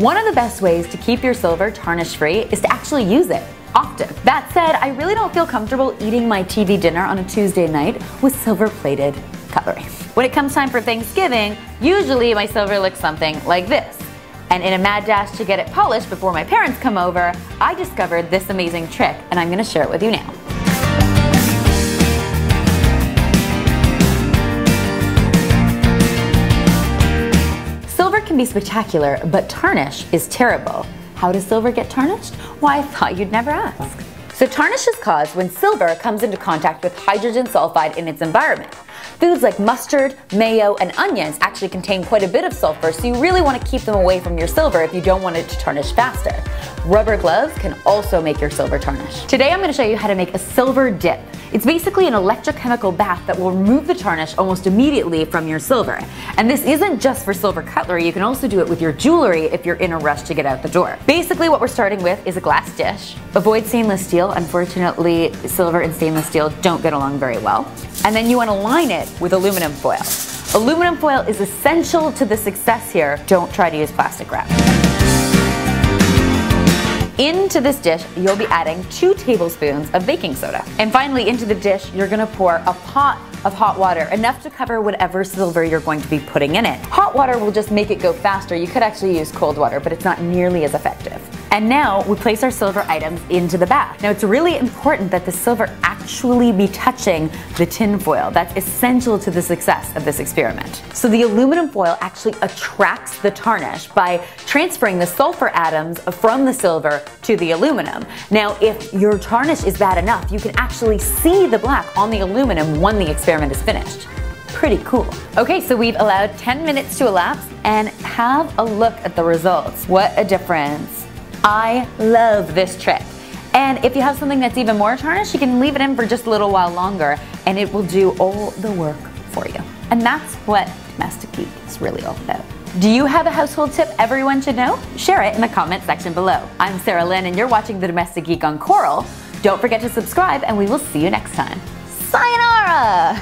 One of the best ways to keep your silver tarnish-free is to actually use it often. That said, I really don't feel comfortable eating my TV dinner on a Tuesday night with silver-plated cutlery. When it comes time for Thanksgiving, usually my silver looks something like this. And in a mad dash to get it polished before my parents come over, I discovered this amazing trick, and I'm gonna share it with you now. Can be spectacular, but tarnish is terrible. How does silver get tarnished? Why, I thought you'd never ask. So tarnish is caused when silver comes into contact with hydrogen sulfide in its environment. Foods like mustard, mayo, and onions actually contain quite a bit of sulfur, so you really want to keep them away from your silver if you don't want it to tarnish faster. Rubber gloves can also make your silver tarnish. Today I'm going to show you how to make a silver dip. It's basically an electrochemical bath that will remove the tarnish almost immediately from your silver. And this isn't just for silver cutlery, you can also do it with your jewelry if you're in a rush to get out the door. Basically what we're starting with is a glass dish. Avoid stainless steel. Unfortunately, silver and stainless steel don't get along very well. And then you want to line it with aluminum foil. Aluminum foil is essential to the success here. Don't try to use plastic wrap. Into this dish, you'll be adding 2 tablespoons of baking soda. And finally, into the dish, you're gonna pour a pot of hot water, enough to cover whatever silver you're going to be putting in it. Hot water will just make it go faster. You could actually use cold water, but it's not nearly as effective. And now, we place our silver items into the bath. Now, it's really important that the silver actually be touching the tin foil. That's essential to the success of this experiment. So the aluminum foil actually attracts the tarnish by transferring the sulfur atoms from the silver to the aluminum. Now, if your tarnish is bad enough, you can actually see the black on the aluminum when the experiment is finished. Pretty cool. Okay, so we've allowed 10 minutes to elapse, and have a look at the results. What a difference. I love this trick. And if you have something that's even more tarnished, you can leave it in for just a little while longer, and it will do all the work for you. And that's what Domestic Geek is really all about. Do you have a household tip everyone should know? Share it in the comment section below. I'm Sara Lynn, and you're watching The Domestic Geek on Coral. Don't forget to subscribe, and we will see you next time. Sayonara!